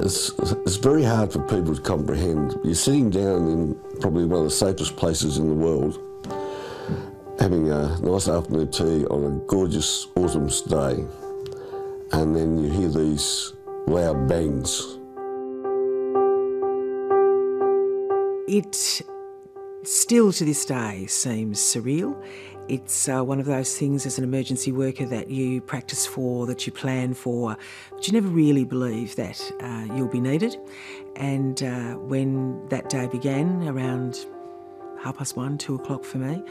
It's very hard for people to comprehend. You're sitting down in probably one of the safest places in the world, having a nice afternoon tea on a gorgeous autumn day, and then you hear these loud bangs. It still to this day seems surreal. It's one of those things as an emergency worker that you practice for, that you plan for, but you never really believe that you'll be needed. And when that day began, around 1:30, 2 o'clock for me,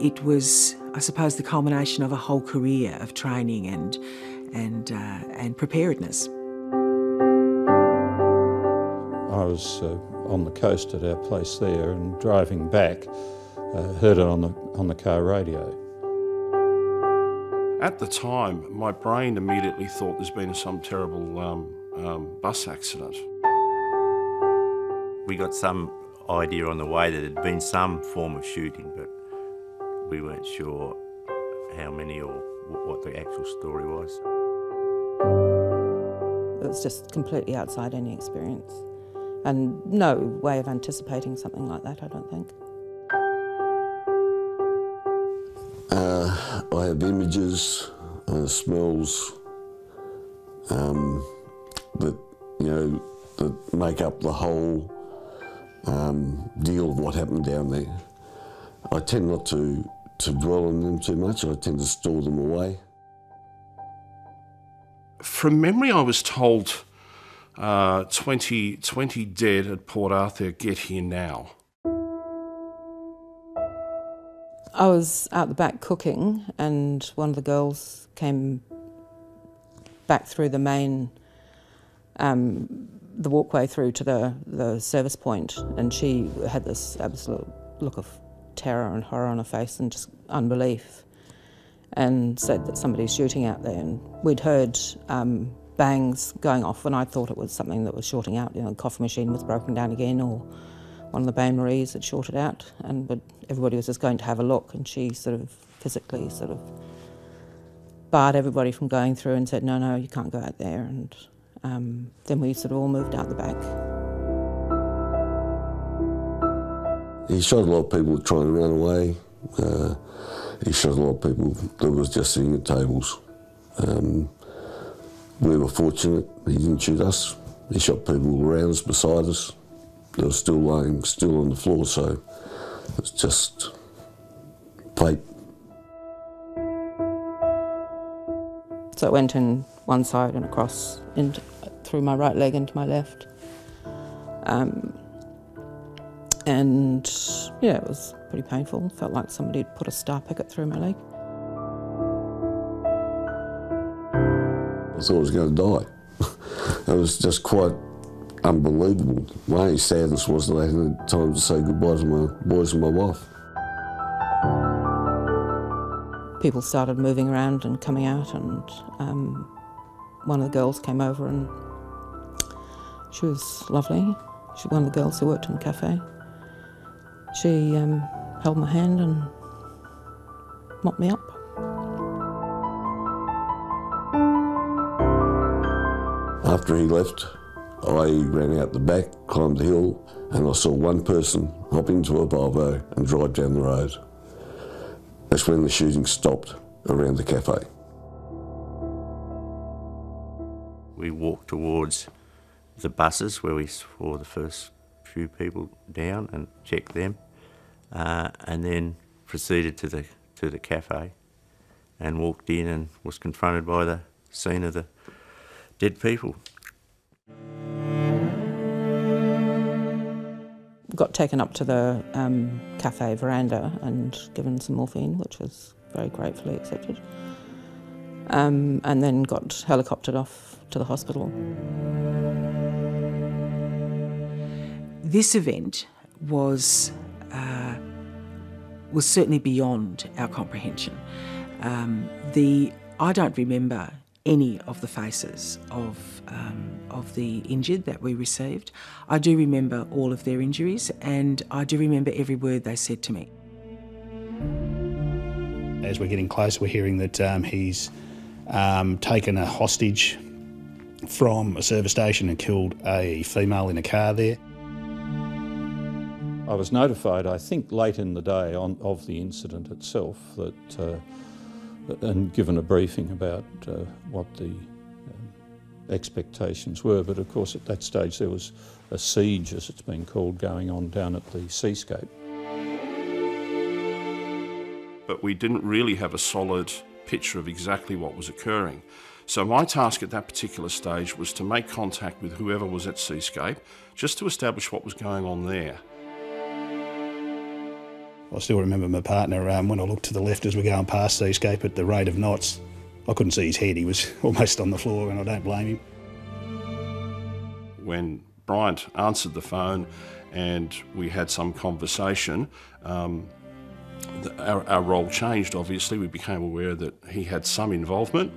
it was, I suppose, the culmination of a whole career of training and preparedness. I was on the coast at our place there, and driving back, heard it on the car radio. At the time, my brain immediately thought there's been some terrible bus accident. We got some idea on the way that it had been some form of shooting, but we weren't sure how many or what the actual story was. It was just completely outside any experience, and no way of anticipating something like that, I don't think. I have images, smells that, you know, that make up the whole deal of what happened down there. I tend not to dwell on them too much. I tend to store them away. From memory, I was told 20 dead at Port Arthur, get here now. I was out the back cooking, and one of the girls came back through the main, the walkway through to the service point, and she had this absolute look of terror and horror on her face and just unbelief, and said that somebody's shooting out there. And we'd heard bangs going off, and I thought it was something that was shorting out. You know, the coffee machine was broken down again, or one of the bain-maries had shorted out, but everybody was just going to have a look, and she sort of physically sort of barred everybody from going through and said, no, no, you can't go out there. And then we sort of all moved out the back. He shot a lot of people trying to run away. He shot a lot of people that was just sitting at tables. We were fortunate he didn't shoot us. He shot people around us, beside us. They were still lying, still on the floor, so it's just plate. So it went in one side and across through my right leg into my left. And yeah, it was pretty painful. Felt like somebody had put a star picket through my leg. I thought I was going to die. It was just quite unbelievable. My only sadness was that I hadn't had time to say goodbye to my boys and my wife. People started moving around and coming out, and one of the girls came over, and she was lovely. She was one of the girls who worked in the cafe. She held my hand and mopped me up. After he left, I ran out the back, climbed the hill, and I saw one person hop into a Volvo and drive down the road. That's when the shooting stopped around the cafe. We walked towards the buses where we saw the first few people down and checked them, and then proceeded to the cafe and walked in and was confronted by the scene of the dead people. Got taken up to the cafe veranda and given some morphine, which was very gratefully accepted, and then got helicoptered off to the hospital. This event was certainly beyond our comprehension. I don't remember any of the faces of the injured that we received. I do remember all of their injuries, and I do remember every word they said to me. As we're getting close, we're hearing that he's taken a hostage from a service station and killed a female in a car there. I was notified, I think, late in the day of the incident itself, that, and given a briefing about what the expectations were. But of course, at that stage, there was a siege, as it's been called, going on down at the Seascape. But we didn't really have a solid picture of exactly what was occurring. So my task at that particular stage was to make contact with whoever was at Seascape, just to establish what was going on there. I still remember my partner, when I looked to the left as we're going past Seascape at the rate of knots, I couldn't see his head, he was almost on the floor, and I don't blame him. When Bryant answered the phone and we had some conversation, our role changed, obviously. We became aware that he had some involvement.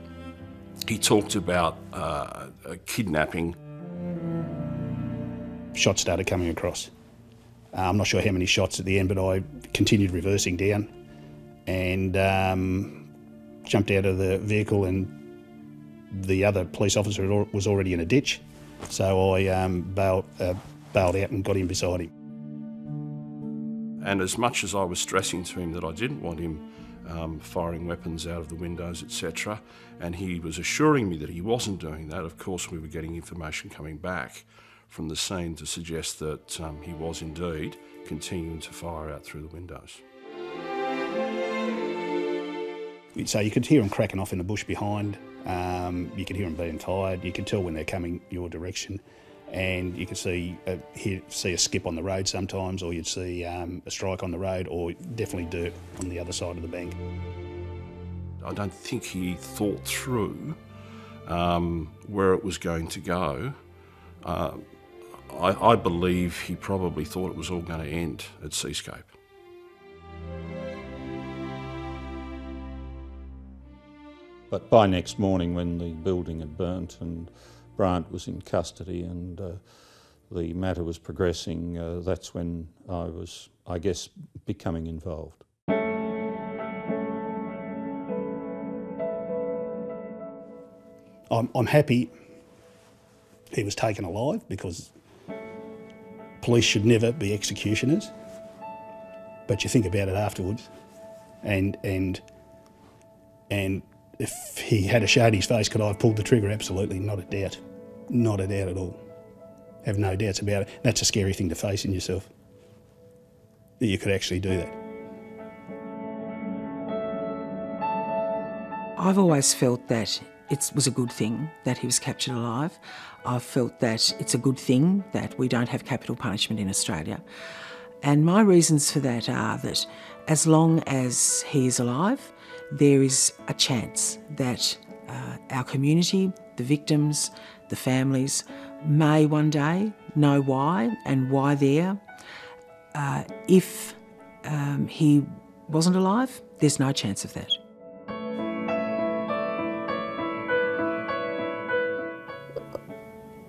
He talked about kidnapping. Shots started coming across. I'm not sure how many shots at the end, but I continued reversing down and jumped out of the vehicle, and the other police officer was already in a ditch. So I bailed out and got in beside him. And as much as I was stressing to him that I didn't want him firing weapons out of the windows, etc., and he was assuring me that he wasn't doing that, of course we were getting information coming back from the scene to suggest that he was indeed continuing to fire out through the windows. So you could hear them cracking off in the bush behind, you could hear them being tired, you could tell when they're coming your direction, and you could see a skip on the road sometimes, or you'd see a strike on the road, or definitely dirt on the other side of the bank. I don't think he thought through where it was going to go. I believe he probably thought it was all going to end at Seascape. But by next morning, when the building had burnt and Brandt was in custody and the matter was progressing, that's when I was, I guess, becoming involved. I'm happy he was taken alive, because police should never be executioners. But you think about it afterwards, and if he had showed his face, could I have pulled the trigger? Absolutely, not a doubt. Not a doubt at all. Have no doubts about it. That's a scary thing to face in yourself, that you could actually do that. I've always felt that it was a good thing that he was captured alive. I've felt that it's a good thing that we don't have capital punishment in Australia. And my reasons for that are that as long as he is alive, there is a chance that our community, the victims, the families, may one day know why and why there. If he wasn't alive, there's no chance of that.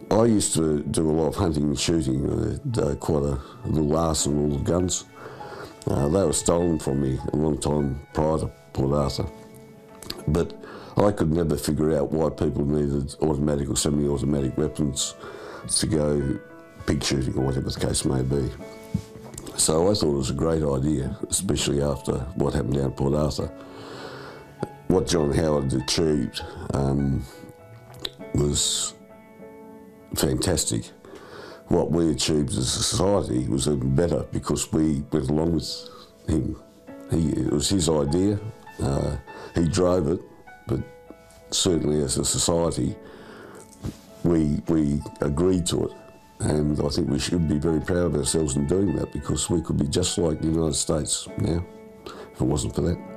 I used to do a lot of hunting and shooting, quite a little arsenal of guns. They were stolen from me a long time prior to Port Arthur. But I could never figure out why people needed automatic or semi-automatic weapons to go pig shooting or whatever the case may be. So I thought it was a great idea, especially after what happened down at Port Arthur. What John Howard achieved was fantastic. What we achieved as a society was even better, because we went along with him. It was his idea, he drove it, but certainly as a society we agreed to it, and I think we should be very proud of ourselves in doing that, because we could be just like the United States now if it wasn't for that.